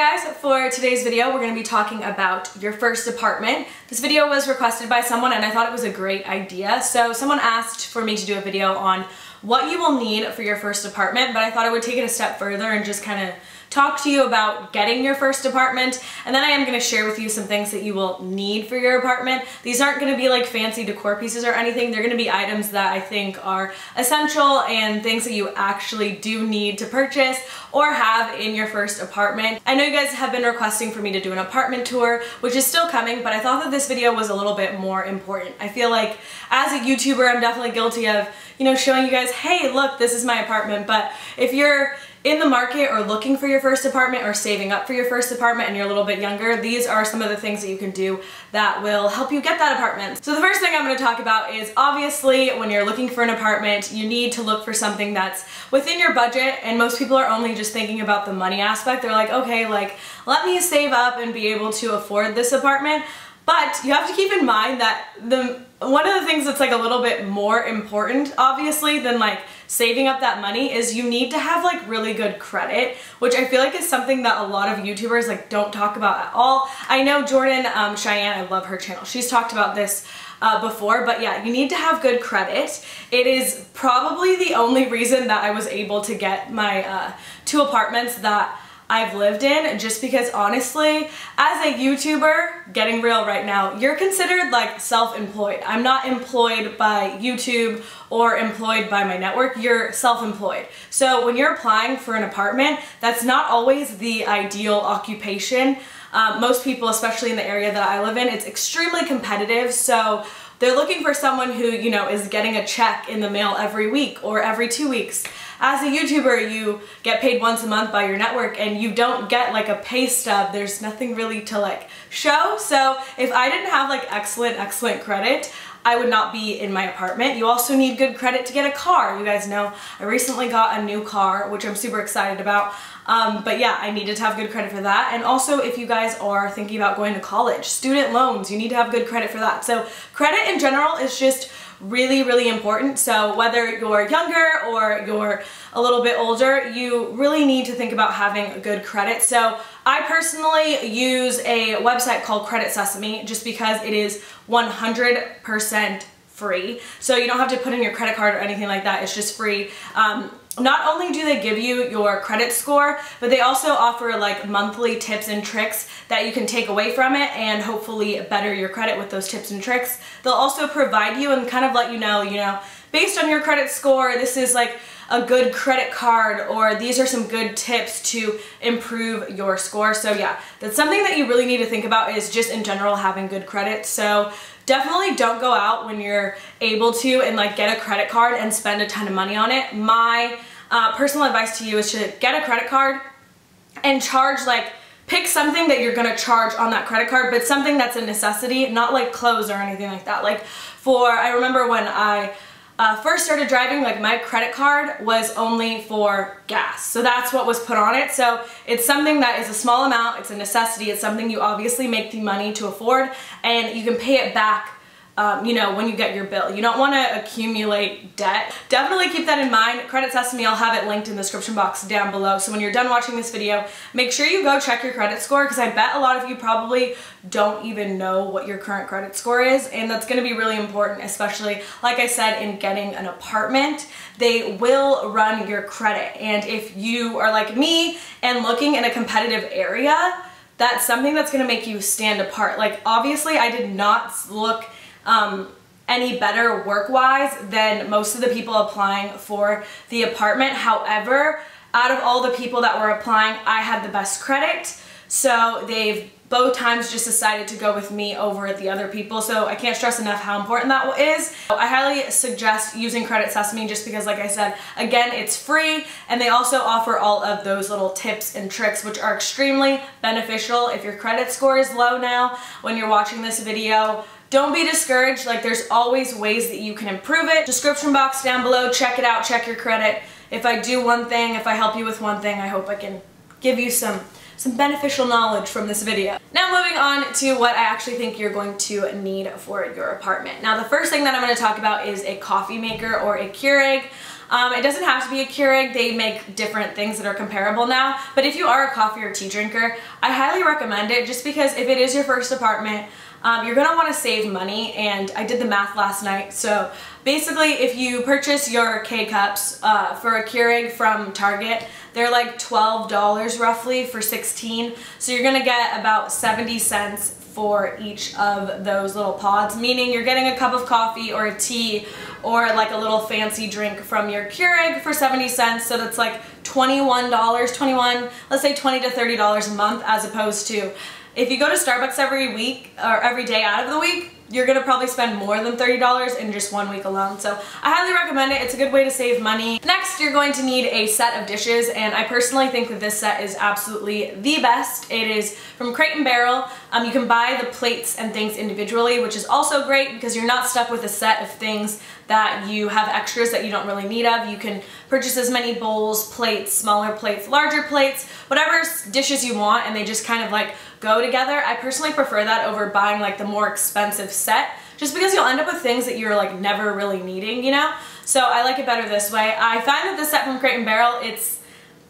guys, for today's video, we're going to be talking about your first apartment. This video was requested by someone and I thought it was a great idea. So someone asked for me to do a video on what you will need for your first apartment, but I thought I would take it a step further and just kind of talk to you about getting your first apartment, and then I am going to share with you some things that you will need for your apartment. These aren't going to be like fancy decor pieces or anything. They're going to be items that I think are essential and things that you actually do need to purchase or have in your first apartment. I know you guys have been requesting for me to do an apartment tour, which is still coming, but I thought that this video was a little bit more important. I feel like as a YouTuber, I'm definitely guilty of, you know, showing you guys, hey, look, this is my apartment, but if you're in the market or looking for your first apartment or saving up for your first apartment and you're a little bit younger, these are some of the things that you can do that will help you get that apartment. So the first thing I'm going to talk about is, obviously, when you're looking for an apartment, you need to look for something that's within your budget, and most people are only just thinking about the money aspect. They're like, okay, like, let me save up and be able to afford this apartment. But you have to keep in mind that one of the things that's like a little bit more important, obviously, than like saving up that money is you need to have like really good credit, which I feel like is something that a lot of YouTubers like don't talk about at all. I know Jordan Cheyenne, I love her channel, she's talked about this before, but yeah, you need to have good credit. It is probably the only reason that I was able to get my two apartments that I've lived in, just because honestly, as a YouTuber, getting real right now, you're considered like self-employed. I'm not employed by YouTube or employed by my network, you're self-employed. So when you're applying for an apartment, that's not always the ideal occupation. Most people, especially in the area that I live in, it's extremely competitive. So they're looking for someone who, you know, is getting a check in the mail every week or every 2 weeks. As a YouTuber, you get paid once a month by your network and you don't get like a pay stub. There's nothing really to like show. So if I didn't have like excellent credit, I would not be in my apartment. You also need good credit to get a car. You guys know I recently got a new car, which I'm super excited about. But yeah, I needed to have good credit for that. And also if you guys are thinking about going to college, student loans, you need to have good credit for that. So credit in general is just really, really important. So whether you're younger or you're a little bit older, you really need to think about having good credit. So I personally use a website called Credit Sesame just because it is 100% free. So you don't have to put in your credit card or anything like that. It's just free. Not only do they give you your credit score, but they also offer like monthly tips and tricks that you can take away from it and hopefully better your credit with those tips and tricks. They'll also provide you and kind of let you know, based on your credit score, this is like a good credit card, or these are some good tips to improve your score. So yeah, that's something that you really need to think about, is just in general having good credit. So definitely don't go out when you're able to and like get a credit card and spend a ton of money on it. My personal advice to you is to get a credit card and charge like, pick something that you're gonna charge on that credit card, but something that's a necessity, not like clothes or anything like that. Like I remember when I first started driving, like my credit card was only for gas. So that's what was put on it. So it's something that is a small amount, it's a necessity, it's something you obviously make the money to afford and you can pay it back you know, when you get your bill. You don't want to accumulate debt. Definitely keep that in mind. Credit Sesame, I'll have it linked in the description box down below. So when you're done watching this video, make sure you go check your credit score, because I bet a lot of you probably don't even know what your current credit score is, and that's going to be really important, especially, like I said, in getting an apartment. They will run your credit, and if you are like me and looking in a competitive area, that's something that's going to make you stand apart. Like, obviously, I did not look any better work-wise than most of the people applying for the apartment. However, out of all the people that were applying, I had the best credit, so they've both times just decided to go with me over the other people. So I can't stress enough how important that is. I highly suggest using Credit Sesame just because, like I said, again, it's free, and they also offer all of those little tips and tricks, which are extremely beneficial. If your credit score is low now when you're watching this video, don't be discouraged. Like, there's always ways that you can improve it. Description box down below, check it out, check your credit. If I do one thing, if I help you with one thing, I hope I can give you some beneficial knowledge from this video. Now moving on to what I actually think you're going to need for your apartment. Now the first thing that I'm going to talk about is a coffee maker or a Keurig. It doesn't have to be a Keurig. They make different things that are comparable now. But if you are a coffee or tea drinker, I highly recommend it, just because if it is your first apartment, you're going to want to save money. And I did the math last night. So basically, if you purchase your K-Cups for a Keurig from Target, they're like $12 roughly for 16. So you're going to get about 70 cents for each of those little pods, meaning you're getting a cup of coffee or a tea or like a little fancy drink from your Keurig for 70 cents. So that's like $21, let's say $20 to $30 a month, as opposed to if you go to Starbucks every week or every day out of the week, you're gonna probably spend more than $30 in just one week alone. So I highly recommend it. It's a good way to save money. Next, you're going to need a set of dishes, and I personally think that this set is absolutely the best. It is from Crate and Barrel. You can buy the plates and things individually, which is also great because you're not stuck with a set of things that you have extras that you don't really need of. You can purchase as many bowls, plates, smaller plates, larger plates, whatever dishes you want, and they just kind of like go together. I personally prefer that over buying like the more expensive set, just because you'll end up with things that you're like never really needing, you know? So I like it better this way. I find that the set from Crate and Barrel, it's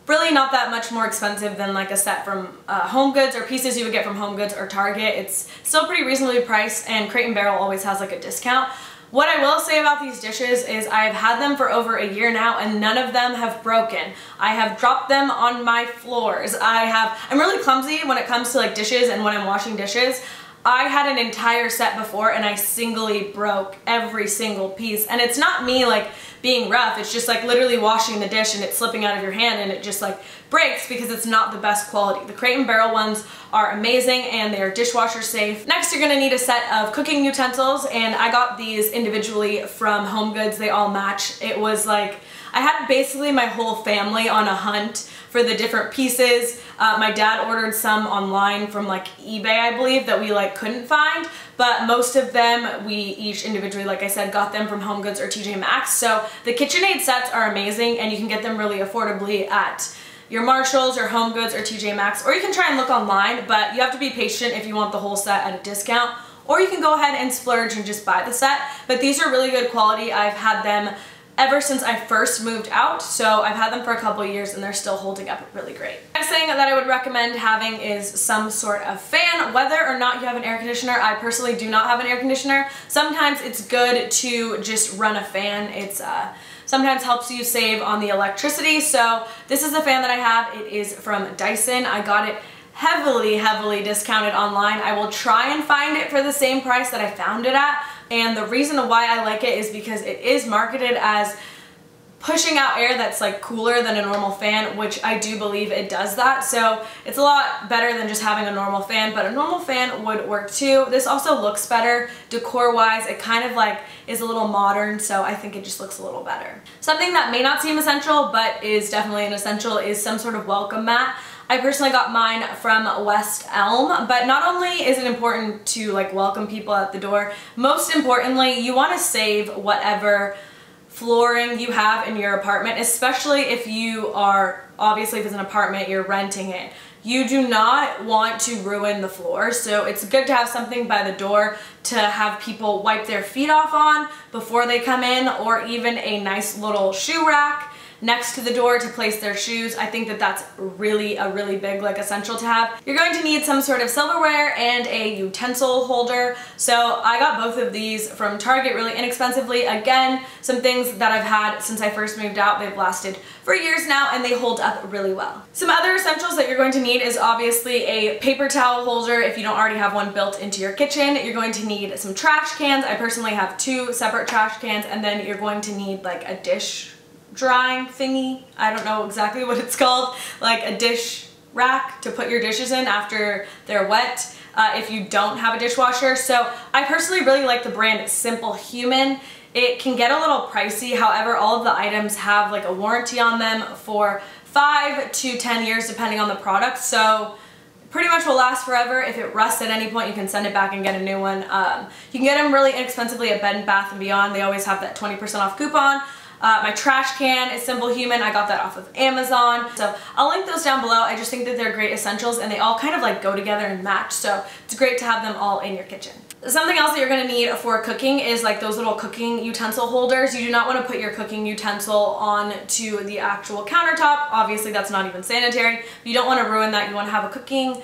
really not that much more expensive than like a set from HomeGoods or pieces you would get from HomeGoods or Target. It's still pretty reasonably priced, and Crate and Barrel always has like a discount. What I will say about these dishes is I've had them for over a year now, and none of them have broken. I have dropped them on my floors. I'm really clumsy when it comes to like dishes and when I'm washing dishes. I had an entire set before and I singly broke every single piece. And it's not me like being rough, it's just like literally washing the dish and it's slipping out of your hand and it just like breaks because it's not the best quality. The Crate and Barrel ones are amazing and they are dishwasher safe. Next, you're gonna need a set of cooking utensils, and I got these individually from HomeGoods. They all match. It was like, I had basically my whole family on a hunt for the different pieces. My dad ordered some online from like eBay, I believe, that we like couldn't find, but most of them we each individually, like I said, got them from HomeGoods or TJ Maxx. So the KitchenAid sets are amazing, and you can get them really affordably at your Marshalls or HomeGoods or TJ Maxx, or you can try and look online, but you have to be patient if you want the whole set at a discount, or you can go ahead and splurge and just buy the set. But these are really good quality. I've had them ever since I first moved out, so I've had them for a couple years and they're still holding up really great. Next thing that I would recommend having is some sort of fan, whether or not you have an air conditioner. I personally do not have an air conditioner. Sometimes it's good to just run a fan. It's sometimes helps you save on the electricity. So this is the fan that I have. It is from Dyson. I got it heavily discounted online. I will try and find it for the same price that I found it at. And the reason why I like it is because it is marketed as pushing out air that's like cooler than a normal fan, which I do believe it does that. So it's a lot better than just having a normal fan, but a normal fan would work too. This also looks better decor wise. It kind of like is a little modern, so I think it just looks a little better. Something that may not seem essential, but is definitely an essential, is some sort of welcome mat. I personally got mine from West Elm, but not only is it important to like welcome people at the door, most importantly, you want to save whatever flooring you have in your apartment, especially if you are, obviously if it's an apartment, you're renting it. You do not want to ruin the floor, so it's good to have something by the door to have people wipe their feet off on before they come in, or even a nice little shoe rack next to the door to place their shoes. I think that that's really a big like essential to have. You're going to need some sort of silverware and a utensil holder. So I got both of these from Target really inexpensively. Again, some things that I've had since I first moved out. They've lasted for years now and they hold up really well. Some other essentials that you're going to need is obviously a paper towel holder if you don't already have one built into your kitchen. You're going to need some trash cans. I personally have two separate trash cans, and then you're going to need like a dish drying thingy. I don't know exactly what it's called, like a dish rack to put your dishes in after they're wet if you don't have a dishwasher. So I personally really like the brand Simple Human. It can get a little pricey, however all of the items have like a warranty on them for 5 to 10 years depending on the product, so pretty much will last forever. If it rusts at any point, you can send it back and get a new one. You can get them really inexpensively at Bed Bath and Beyond. They always have that 20% off coupon. My trash can is Simple Human. I got that off of Amazon. So I'll link those down below. I just think that they're great essentials and they all kind of like go together and match. So it's great to have them all in your kitchen. Something else that you're going to need for cooking is like those little cooking utensil holders. You do not want to put your cooking utensil onto the actual countertop. Obviously that's not even sanitary. You don't want to ruin that. You want to have a cooking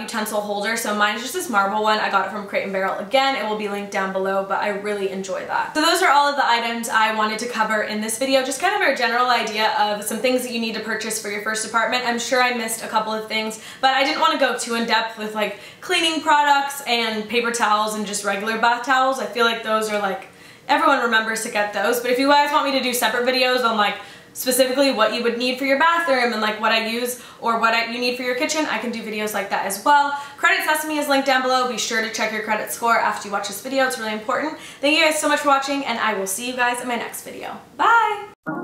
utensil holder. So mine is just this marble one. I got it from Crate and Barrel. Again, it will be linked down below, but I really enjoy that. So those are all of the items I wanted to cover in this video. Just kind of our general idea of some things that you need to purchase for your first apartment. I'm sure I missed a couple of things, but I didn't want to go too in depth with like cleaning products and paper towels and just regular bath towels. I feel like those are like, everyone remembers to get those, but if you guys want me to do separate videos on like specifically what you would need for your bathroom and like what I use or what you need for your kitchen, I can do videos like that as well. Credit Sesame is linked down below. Be sure to check your credit score after you watch this video. It's really important. Thank you guys so much for watching, and I will see you guys in my next video. Bye!